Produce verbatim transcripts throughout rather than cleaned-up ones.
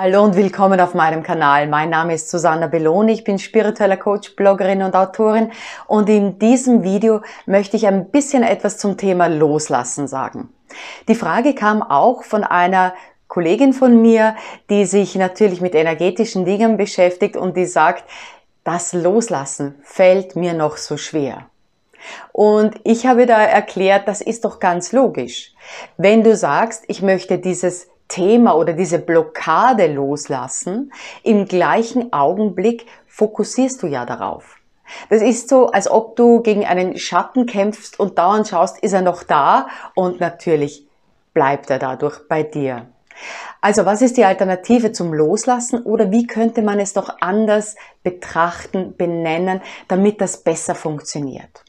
Hallo und willkommen auf meinem Kanal. Mein Name ist Susanna Belloni, ich bin spiritueller Coach, Bloggerin und Autorin und in diesem Video möchte ich ein bisschen etwas zum Thema Loslassen sagen. Die Frage kam auch von einer Kollegin von mir, die sich natürlich mit energetischen Dingen beschäftigt und die sagt, das Loslassen fällt mir noch so schwer. Und ich habe da erklärt, das ist doch ganz logisch. Wenn du sagst, ich möchte dieses Thema oder diese Blockade loslassen, im gleichen Augenblick fokussierst du ja darauf. Das ist so, als ob du gegen einen Schatten kämpfst und dauernd schaust, ist er noch da? Und natürlich bleibt er dadurch bei dir. Also was ist die Alternative zum Loslassen oder wie könnte man es noch anders betrachten, benennen, damit das besser funktioniert?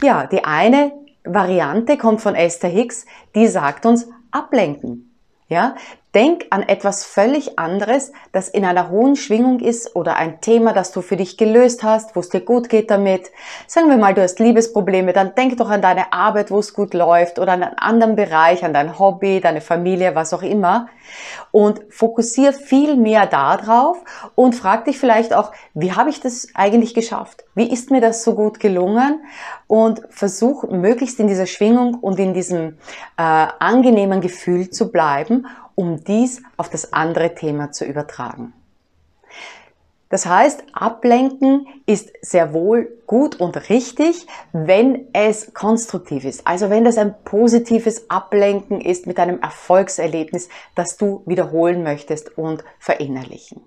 Ja, die eine Variante kommt von Esther Hicks, die sagt uns, ablenken. Ja, denk an etwas völlig anderes, das in einer hohen Schwingung ist oder ein Thema, das du für dich gelöst hast, wo es dir gut geht damit. Sagen wir mal, du hast Liebesprobleme, dann denk doch an deine Arbeit, wo es gut läuft oder an einen anderen Bereich, an dein Hobby, deine Familie, was auch immer. Und fokussiere viel mehr darauf und frag dich vielleicht auch, wie habe ich das eigentlich geschafft? Wie ist mir das so gut gelungen? Und versuch möglichst in dieser Schwingung und in diesem äh, angenehmen Gefühl zu bleiben, um dies auf das andere Thema zu übertragen. Das heißt, Ablenken ist sehr wohl gut und richtig, wenn es konstruktiv ist. Also wenn das ein positives Ablenken ist mit einem Erfolgserlebnis, das du wiederholen möchtest und verinnerlichen.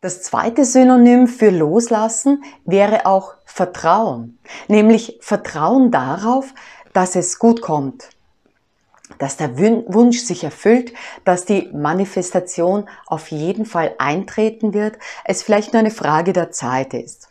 Das zweite Synonym für Loslassen wäre auch Vertrauen. Nämlich Vertrauen darauf, dass es gut kommt. Dass der Wunsch sich erfüllt, dass die Manifestation auf jeden Fall eintreten wird, es vielleicht nur eine Frage der Zeit ist.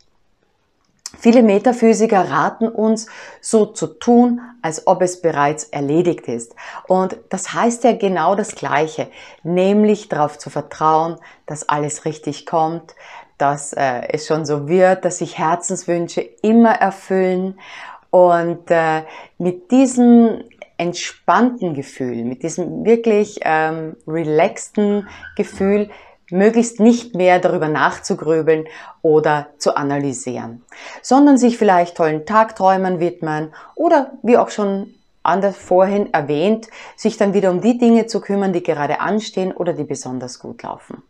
Viele Metaphysiker raten uns, so zu tun, als ob es bereits erledigt ist. Und das heißt ja genau das Gleiche, nämlich darauf zu vertrauen, dass alles richtig kommt, dass äh, es schon so wird, dass sich Herzenswünsche immer erfüllen. Und äh, mit diesem entspannten Gefühl, mit diesem wirklich ähm, relaxten Gefühl, möglichst nicht mehr darüber nachzugrübeln oder zu analysieren, sondern sich vielleicht tollen Tagträumen widmen oder, wie auch schon anders vorhin erwähnt, sich dann wieder um die Dinge zu kümmern, die gerade anstehen oder die besonders gut laufen.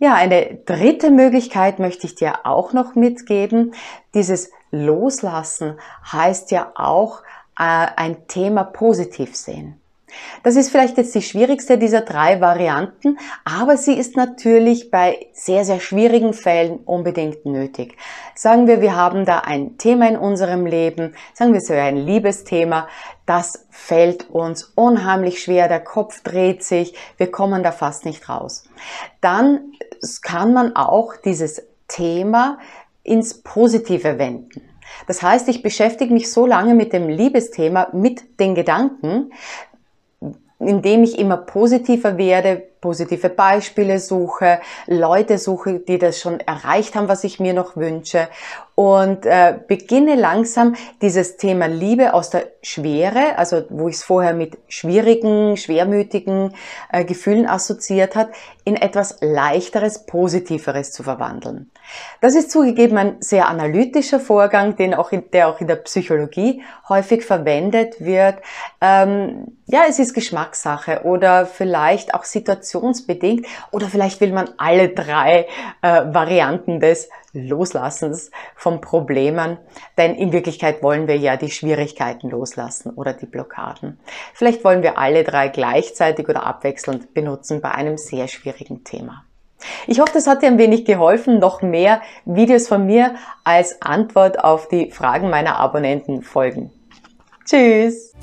Ja, eine dritte Möglichkeit möchte ich dir auch noch mitgeben. Dieses Loslassen heißt ja auch, ein Thema positiv sehen. Das ist vielleicht jetzt die schwierigste dieser drei Varianten, aber sie ist natürlich bei sehr, sehr schwierigen Fällen unbedingt nötig. Sagen wir, wir haben da ein Thema in unserem Leben, sagen wir, es wäre ein Liebesthema, das fällt uns unheimlich schwer, der Kopf dreht sich, wir kommen da fast nicht raus. Dann kann man auch dieses Thema ins Positive wenden. Das heißt, ich beschäftige mich so lange mit dem Liebesthema, mit den Gedanken, indem ich immer positiver werde, positive Beispiele suche, Leute suche, die das schon erreicht haben, was ich mir noch wünsche und äh, beginne langsam dieses Thema Liebe aus der Schwere, also wo ich es vorher mit schwierigen, schwermütigen äh, Gefühlen assoziiert hat, in etwas Leichteres, Positiveres zu verwandeln. Das ist zugegeben ein sehr analytischer Vorgang, den auch in, der auch in der Psychologie häufig verwendet wird. Ähm, ja, es ist Geschmackssache oder vielleicht auch situationsbedingt oder vielleicht will man alle drei äh, Varianten des Loslassens von Problemen, denn in Wirklichkeit wollen wir ja die Schwierigkeiten loslassen oder die Blockaden. Vielleicht wollen wir alle drei gleichzeitig oder abwechselnd benutzen bei einem sehr schwierigen Thema. Ich hoffe, das hat dir ein wenig geholfen. Noch mehr Videos von mir als Antwort auf die Fragen meiner Abonnenten folgen. Tschüss!